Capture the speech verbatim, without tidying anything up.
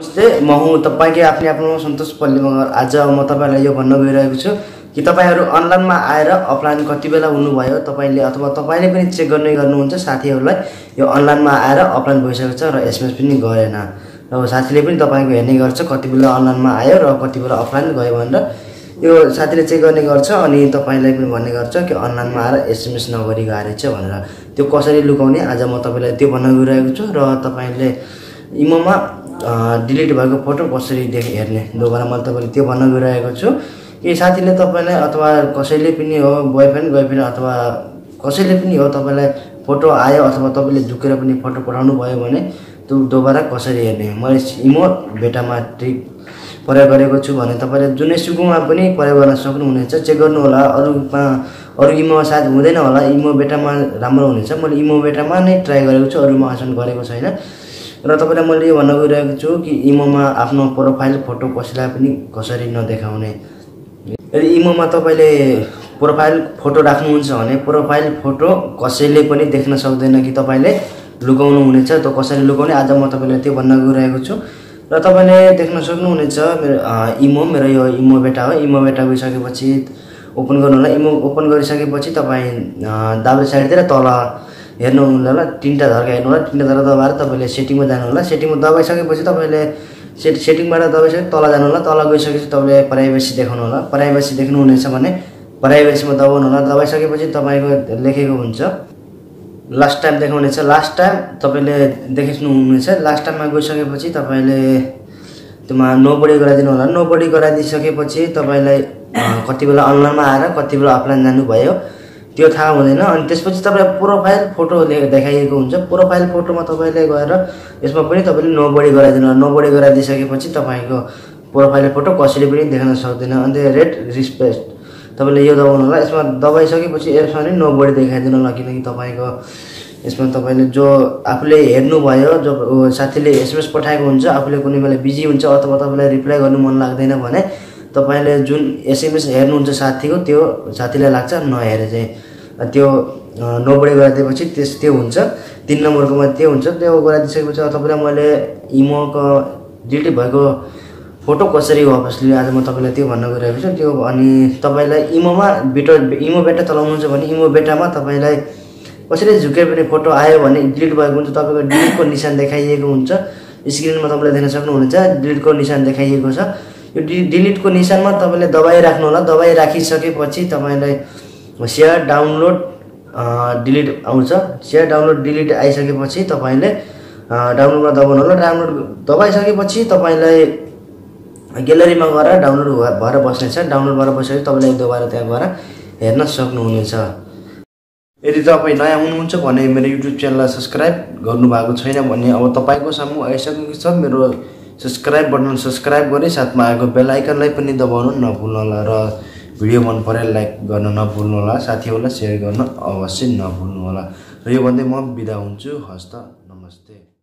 नमस्ते म हुँ तपाईकै आफ्नै आफ्नोमा सन्तोष पल्ली मगर। आज म तपाईलाई यो भन्न गइरहेको छु कि तपाईहरु अनलाइनमा आएर अफलाइन कति बेला हुनुभयो तपाईले अथवा तपाईले पनि चेक गर्ने गर्नुहुन्छ। साथीहरुलाई यो अनलाइनमा आएर अफलाइन भइसकेको छ र एसएमएस पनि गरेन र साथीले पनि तपाईको हेर्ने गर्छ कति बेला अनलाइनमा आयो र कति बेला अफलाइन गयो भनेर। यो साथीले चेक गर्ने गर्छ अनि तपाईलाई पनि भन्ने गर्छ कि अनलाइनमा आएर एसएमएस नगरी गएछ भनेर। त्यो कसरी लुकाउने आज म तपाईलाई त्यो भन्न गइरहेको छु र तपाईले इमोमा डिलिट भएको फोटो कसरी देख हेर्ने दोबारा मैले तपाईलाई त्यो भन्न गइरहेको छु कि साथीले तपाईलाई अथवा कसैले पनि हो बोयफ्रेन्ड गर्लफ्रेन्ड अथवा कसैले पनि हो तपाईलाई फोटो आयो अथवा तपाईले झुकेर पनि फोटो पठाउनु भयो भने त्यो दोबारा कसरी हेर्ने मैले इमो भेटामा ट्रिक प्रयोग गरेको छु भने तपाईले जुनै सुकुमा पनि प्रयोग गर्न सक्नुहुनेछ। चेक गर्नु होला, अरुमा अरु इमो सायद हुँदैन होला, इमो भेटामा राम्रो हुनेछ। मैले इमो भेटामा नै ट्राई गरेको छु, अरुमा आसन गरेको छैन र तपाईलाई मैले यो भन्न गइरहेको छु कि इमोमा आफ्नो प्रोफाइल फोटो कसैलाई पनि कसरी नदेखाउने। यदि इमोमा तपाईले प्रोफाइल फोटो राख्नुहुन्छ भने प्रोफाइल फोटो कसैले पनि देख्न सक्दैन कि तपाईले लुकाउनु हुनेछ। त्यो कसरी लुकाउने आज म तपाईलाई त्यो भन्न गइरहेको छु र तपाईले देख्न सक्नुहुनेछ। मेरो इमो मेरो यो इमो भेटा हो। इमो भेटा भइसकेपछि ओपन गर्नुहोला। इमो ओपन गरिसकेपछि तपाईँ दाहिने साइडतिर तल हेर्नु होला, तीनटा धर्का हेर्नु होला। तीनटा धर्का दबाएर तपाईले सेटिङमा जानु होला। सेटिङमा दबाइसकेपछि तपाईले सेट सेटिङबाट दबाइसकेपछि तल जानु होला। तल गइसकेपछि तपाईले प्राइभेसी देखाउनु होला। प्राइभेसी देख्नुहुनेछ भने प्राइभेसीमा दबाउनु होला। दबाइसकेपछि तपाईँको लेखेको हुन्छ लास्ट टाइम देखाउनेछ। लास्ट टाइम तपाईले देख्नुहुनेछ। लास्ट टाइममा गइसकेपछि तपाईँले त्यसमा नोबडी गराइदिनु होला। नोबडी गराइदिसकेपछि तपाईँलाई कति बेला अनलाइनमा आएर कति बेला अफलाइन जानुभयो त्यो थाहा हुँदैन। अनि त्यसपछि तपाईलाई प्रोफाइल फोटो देखाइएको हुन्छ। प्रोफाइल फोटोमा तपाईँले गएर यसमा पनि तपाईँले नोबडी गराइदिनु होला। नोबडी गराइदिसकेपछि तपाईँको प्रोफाइल फोटो कसैले पनि देख्न सक्दैन। अन्त रेड रिस्पेस्ट तपाईँले यो दबाउनु होला। यसमा दबाइसकेपछि यसमा पनि नोबडी देखाइदिनु होला, किनकि तपाईँको यसमा तपाईँले जो आफूले हेर्नुभयो जो साथीले एसएमएस पठाएको हुन्छ आफूले कुनै बेला बिजी हुन्छ अथवा तपाईँलाई रिप्लाई गर्नु मन लाग्दैन भने तपाईले जुन एसएमएस हेर्नुहुन्छ साथीको त्यो साथीलाई लाग्छ नहेरे चाहिँ त्यो नोबडी गरिदिएपछि त्यस त्यो हुन्छ। तीन नम्बरकोमा त्यो हुन्छ। त्यो गराइदिसकेपछि तपाईँलाई मैले इमोको डिलिट भएको फोटो कसरी वापस लिने आज म तपाईँलाई त्यो भन्न गइरहेको छु त्यो। अनि तपाईँलाई इमोमा बेटा इमो बेटा चलाउनुहुन्छ भने इमो बेटामा तपाईँलाई कसैले झुकेर पनि फोटो आयो भने डिलिट भएको हुन्छ। तपाईँको डिलिटको निशान देखाइएको हुन्छ स्क्रिनमा, तपाईँले देख्न सक्नुहुन्छ डिलिटको निशान देखाइएको छ। यो डि डिलिटको निशानमा तपाईले दबाई राख्नु होला। दबाई राखिसकेपछि तपाईलाई सेयर डाउनलोड डिलिट आउँछ। सेयर डाउनलोड डिलिट आइसकेपछि तपाईँले डाउनलोडमा दबाउनु होला। डाउनलोड दबाइसकेपछि तपाईँलाई ग्यालरीमा गएर डाउनलोड भएर बस्नेछ। डाउनलोड भएर बसेपछि तपाईँले दोबारा त्यहाँ गएर हेर्न सक्नुहुनेछ। यदि तपाईँ नयाँ हुनुहुन्छ भने मेरो युट्युब च्यानललाई सब्सक्राइब गर्नुभएको छैन भने अब तपाईँको सामु आइसकेको छ मेरो सब्सक्राइब बटन सब्सक्राइब गरी साथमा आएको बेल आइकनलाई पनि दबाउनु नभुल्नु होला र भिडियो मन परे लाइक गर्न नभुल्नु होला। साथीहरूलाई सेयर गर्न अवश्य नभुल्नु होला। र यो भन्दै म बिदा हुन्छु। हस्त नमस्ते।